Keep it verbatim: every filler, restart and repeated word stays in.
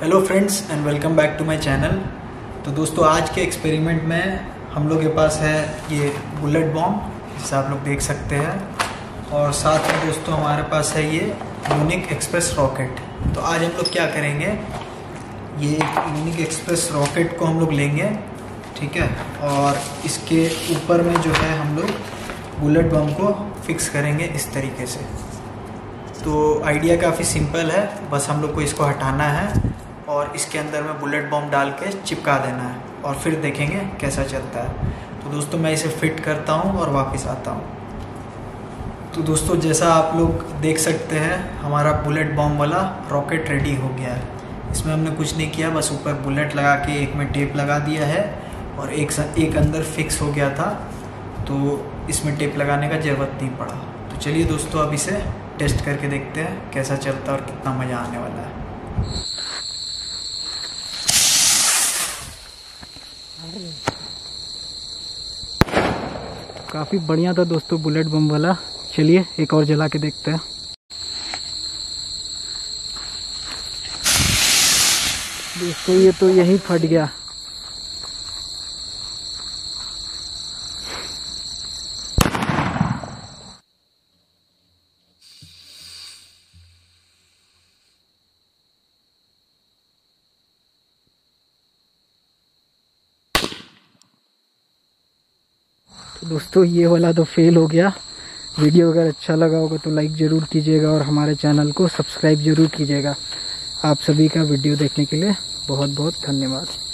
Hello friends and welcome back to my channel. तो दोस्तों आज के एक्सपेरिमेंट में हम लोग के पास है ये बुलेट बॉम्ब जिसे आप लोग देख सकते हैं, और साथ में दोस्तों हमारे पास है ये यूनिक एक्सप्रेस रॉकेट। तो आज हम लोग क्या करेंगे, ये यूनिक एक्सप्रेस रॉकेट को हम लोग लेंगे, ठीक है, और इसके ऊपर में जो है हम लोग बुलेट बम को फिक्स करेंगे इस तरीके से। तो आइडिया काफ़ी सिंपल है, बस हम लोग को इसको हटाना है और इसके अंदर में बुलेट बम डाल के चिपका देना है और फिर देखेंगे कैसा चलता है। तो दोस्तों मैं इसे फिट करता हूँ और वापस आता हूँ। तो दोस्तों जैसा आप लोग देख सकते हैं हमारा बुलेट बम वाला रॉकेट रेडी हो गया है। इसमें हमने कुछ नहीं किया, बस ऊपर बुलेट लगा के एक में टेप लगा दिया है और एक एक अंदर फिक्स हो गया था, तो इसमें टेप लगाने का ज़रूरत नहीं पड़ा। तो चलिए दोस्तों अब इसे टेस्ट करके देखते हैं कैसा चलता है और कितना मज़ा आने वाला है। काफ़ी बढ़िया था दोस्तों बुलेट बम वाला। चलिए एक और जला के देखते हैं। दोस्तों ये तो यहीं फट गया। दोस्तों ये वाला तो फेल हो गया। वीडियो अगर अच्छा लगा होगा तो लाइक ज़रूर कीजिएगा और हमारे चैनल को सब्सक्राइब ज़रूर कीजिएगा। आप सभी का वीडियो देखने के लिए बहुत बहुत धन्यवाद।